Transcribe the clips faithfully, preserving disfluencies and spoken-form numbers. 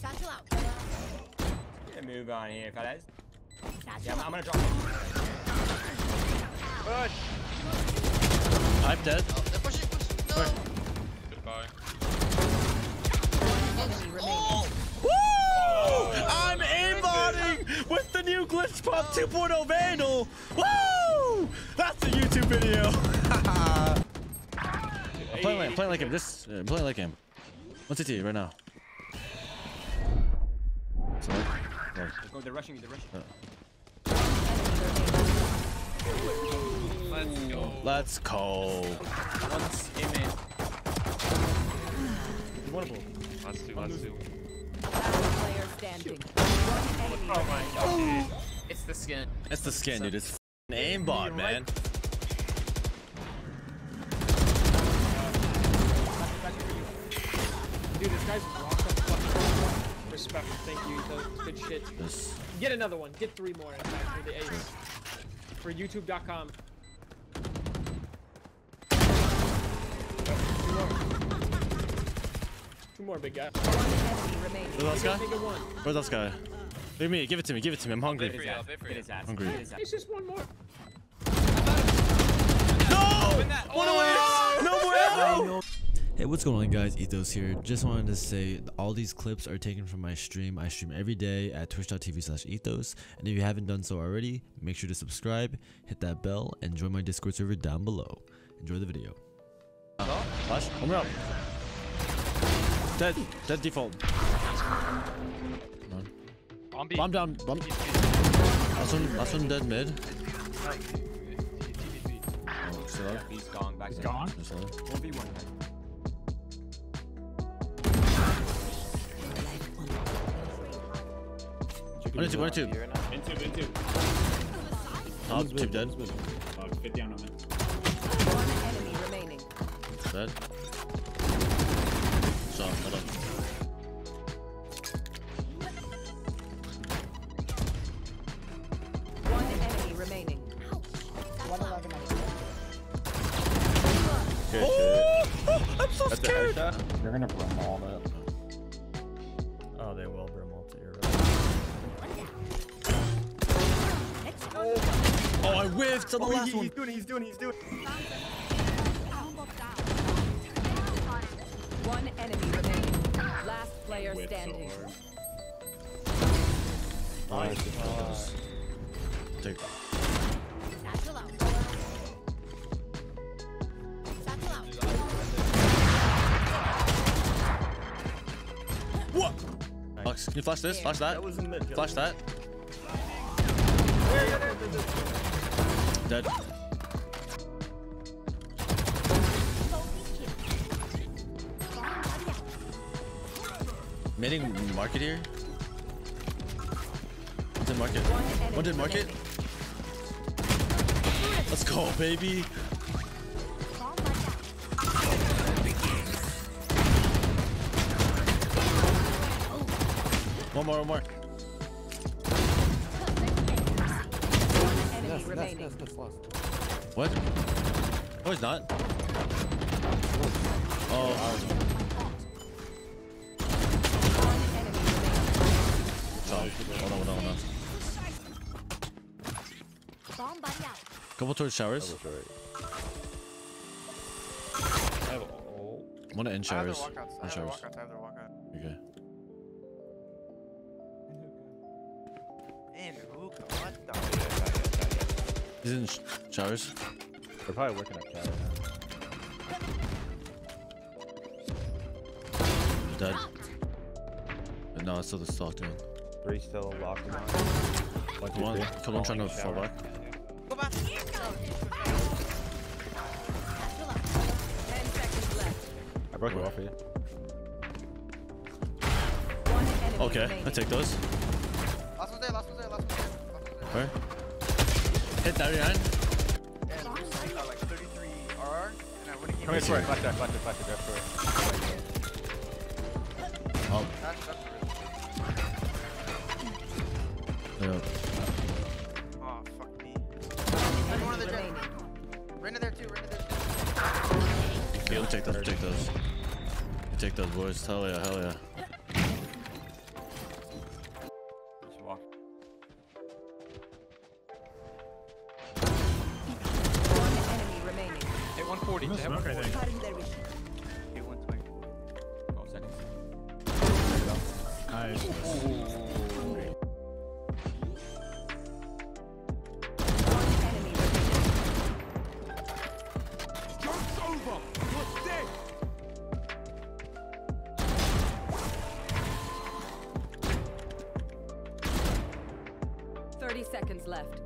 Satchel out. I'm gonna move on here, fellas. Yeah, I'm, I'm gonna drop. Push. I'm dead. Oh, they're pushing, pushing. No. Push. Goodbye. Oh. Woo! Oh. I'm aimbotting with the new Glitchpop oh. two point oh Vandal. Woo! That's a YouTube video. I'm playing like him. Playing like him. This. Uh, playing like him. What's it to you right now? Sorry. Sorry. Oh, they're rushing me, they're rushing me. Oh. Let's go. Let's go. Let's go. Hey, man. Let's do, let's do. Player standing. Oh my god. Oh. It's the skin. It's the skin, dude. It's an aimbot, man. Dude, this guy's rock up fucking. Respect, thank you, Ethos. Good shit. Yes. Get another one. Get three more in fact, for the ace. For YouTube dot com. Two more, big guy. Where's that guy? Where's that guy? Look at me. Give it to me. Give it to me. I'm hungry. I'm hungry. It's just one more. No! One away! No more ammo! Hey, what's going on guys, Ethos here. Just wanted to say all these clips are taken from my stream. I stream every day at twitch dot t v slash ethos, and if you haven't done so already, make sure to subscribe, hit that bell, and join my Discord server down below. Enjoy the video. Flash, come up. Dead, dead default. Bomb down, bomb. Last one, last one dead mid. Oh, slow. He's gone back there. Gone? one v one. One two, one two. Into, into. Top, two dead. Oh, get down on it. One enemy remaining. Dead. Shot, hold up. One enemy remaining. one eleven. Oh, oh, I'm so scared. You're gonna brim all that. Oh, they will brim all to your right. Oh, I whiffed on the oh, last he, one. He's doing it, he's doing it, he's doing it. One enemy remaining. Last player standing. Nice. Nice. Take that. Satchel out. Satchel out. What? Nice. Can you flash this? Flash that? that flash that. Dead. Mating market here. What's in market? What did market? Let's go, baby. One more, one more. That's, that's, that's what? Oh, he's not. Oh. Hold on, hold on, hold on. Couple towards showers. I have all. I'm gonna end showers. I have their walkouts. I have their walkouts. I have their walkouts. Okay. He's in sh showers. They're probably working up tower now. Dead. But no, it's still the locked in. Three still locked in. Like one, come on, trying to fall back. Go back. Ten seconds left. I broke it off for you. Okay, I take those. Last one's there, last one's there, last one's there. Where? Hit that behind. Yeah, I got like thirty-three R R, and I wouldn't give it. Come here, flash that, flash that, flash that, flash that. Oh. Yeah. Oh, fuck me. There's one of the jet. Run to there too, run to there too. Okay, we'll take those, we'll take those. We'll take those, boys. Hell yeah, hell yeah. one forty. No smoke, I think. Okay, one twenty. Oh, seconds. Nice. Joke's over! You're dead! thirty seconds left.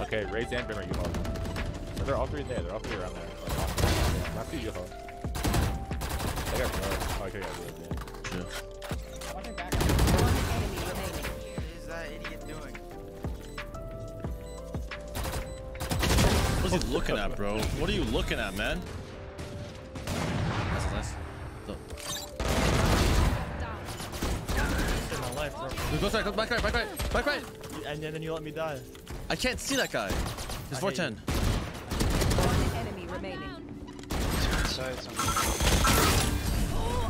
Okay, Raid's and Bim are U-Haul. So they're all three there, they're all three around there. Not two U-Haul. They got blood. Oh, I could have got blood, yeah. Sure. One enemy remaining. What is that idiot doing? What is he looking at, bro? What are you looking at, man? That's nice. Go side, go back right, back right, back right! And then you let me die. I can't see that guy. He's four ten. One enemy remaining.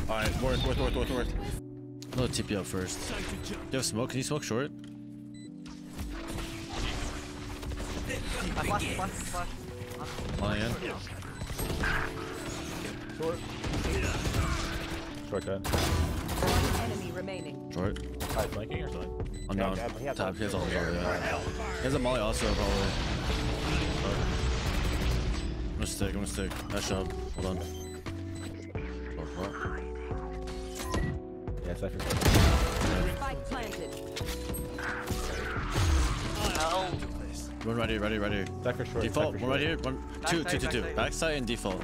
Alright, worth, worth, worth, worth, worth. I'm gonna tip you up first. Do you have smoke? Can you smoke short? I flash, flash, flash. On again. Short. Short cut. One enemy remaining. Short. Alright, flanking or something? I'm down. He has Top. He has all the molly. Yeah. He has a molly also, probably. I'm gonna stick. I'm gonna stick. Nice job. Hold on. Oh, oh. Yeah, Cypher. Spike planted. Oh, no. One right here, right here, right here. Cypher short. Default. Cypher short. One right here. One, two, backside, two, two, two. Backside and default.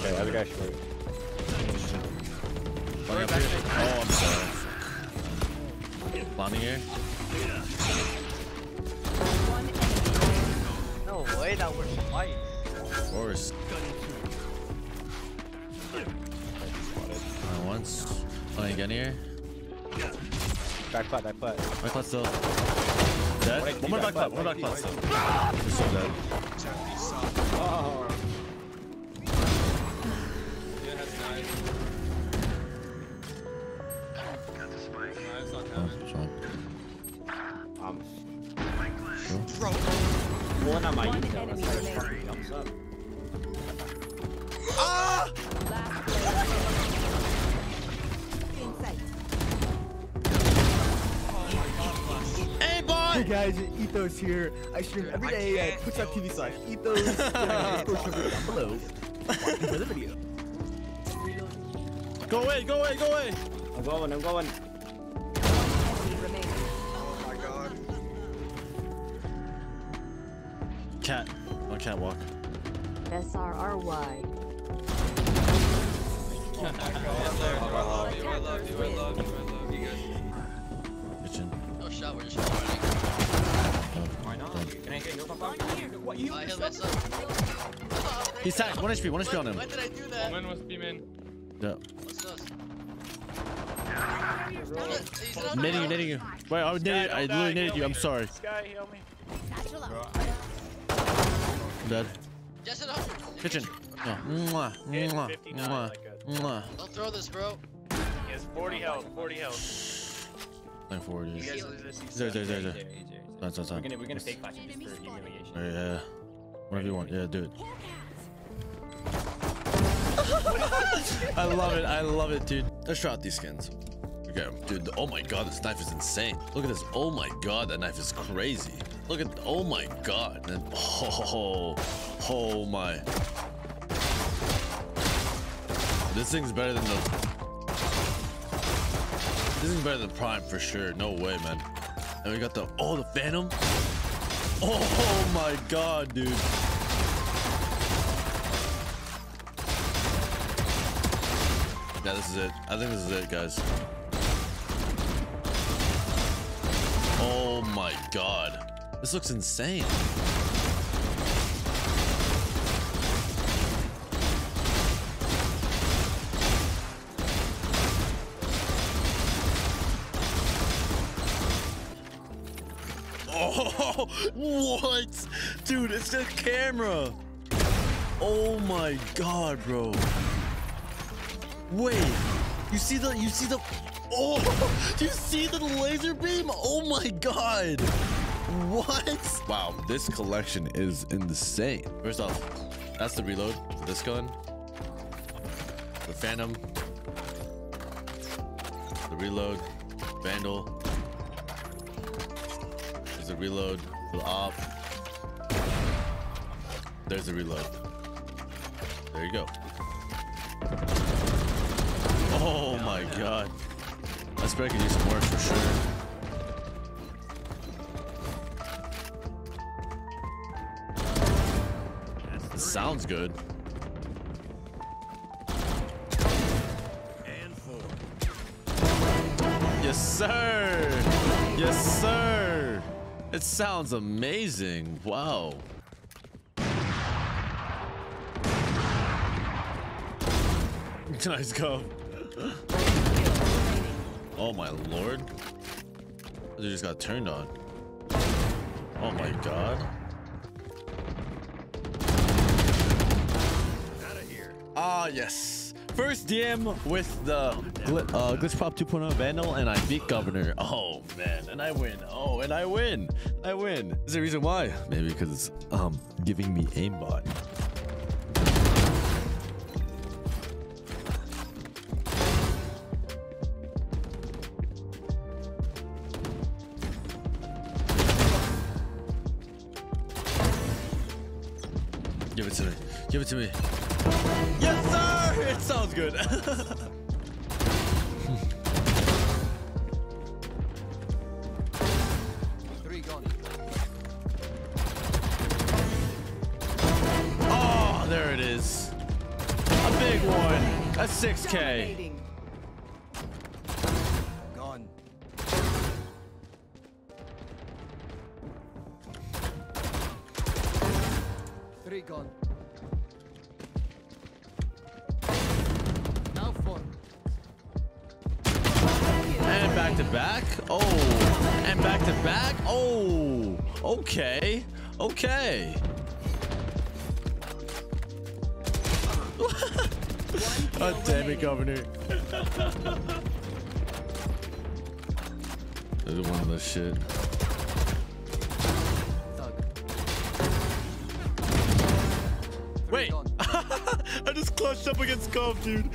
Okay, other guy short. One up here. Oh, I'm sorry. Bombing here. No way, that was twice. Of course. Uh, once. Oh, again here. Back flat, back flat. Back flat still. Dead? One more back flat, one more back flat still. You're so dead. Oh. One on my Ethos. Ah! AiMBOT! Hey guys, Ethos here. I stream every day at twitch dot T V slash Ethos. Hello. Watching for the video. Go away, go away, go away! I'm going, I'm going. Can't, I can't walk. S R R Y. Oh my god. I love you, I love you, I love you, I love you guys. Kitchen. No shot, we're just running. Why not? Can I get your pop up? What you He's tagged, one H P, one H P on him. Why did I do that? Woman was beaming. Yeah. What's this? Knitting you, knitting you. Wait, I knitted, I literally knitted you, I'm sorry. Sky, heal me. Dead. Kitchen. No. Mwah. Mwah. Mwah. Mwah. Don't throw this, bro. He has forty health. forty health. Like forty. There, there, there, there. We're gonna, we're gonna fake clash him just for humiliation. Yeah. Whatever you want. Yeah, do it. I love it. I love it, dude. Let's try out these skins. Okay, dude. Oh my god, this knife is insane. Look at this. Oh my god, that knife is crazy. Look at, oh my god, and oh, oh my. This thing's better than the, this thing's better than Prime for sure, no way, man. And we got the, oh, the Phantom. Oh my god, dude. Yeah, this is it. I think this is it, guys. Oh my god. This looks insane. Oh, what? Dude, it's the camera. Oh my god, bro. Wait. You see the you see the Oh, do you see the laser beam? Oh my god. What? Wow, this collection is insane. First off, that's the reload for this gun. The Phantom. The reload. Vandal. There's a reload for the op. There's the reload. There you go. Oh my god. I swear I could use some more for sure. Sounds good. And four. Yes, sir. Yes, sir. It sounds amazing. Wow. Nice go. Oh my lord. They just got turned on. Oh my god. Ah, yes. First D M with the Glitchpop uh, two point oh Vandal, and I beat Governor. Oh, man. And I win. Oh, and I win. I win. Is there a reason why? Maybe because it's um, giving me aimbot. Give it to me. Give it to me. Yes, sir! It sounds good. Three gone. Oh, there it is. A big one. A six K. Gone. Three gone. And back to back. Oh, and back to back. Oh, okay. Okay. Oh, damn it, Governor. There's one of this shit. Wait. I just clutched up against Gov, dude.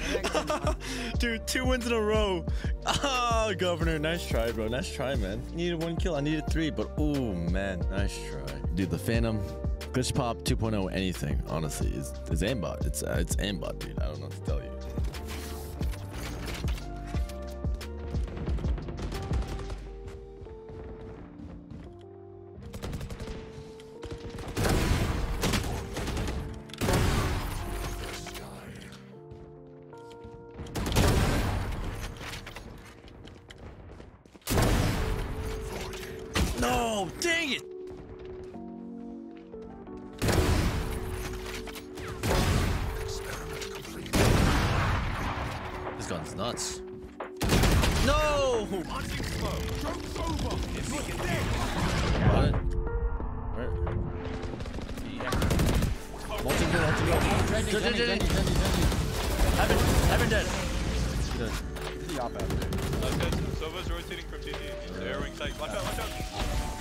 Dude, two wins in a row. Ah, Governor, nice try, bro. Nice try, man. You needed one kill. I needed three, but oh, man, nice try. Dude, the Phantom, Glitchpop two point oh, anything, honestly, is, is aimbot. It's, uh, it's aimbot, dude. I don't know what to tell you. No, dang it! Experiment complete. This gun's nuts. No! Joke's over. You're dead. What? Where? Multiple, multiple. Dead, dead, dead. Heaven, heaven dead. Dead. The op out. Servers rotating from D D. They're airing tight. Watch out, watch out.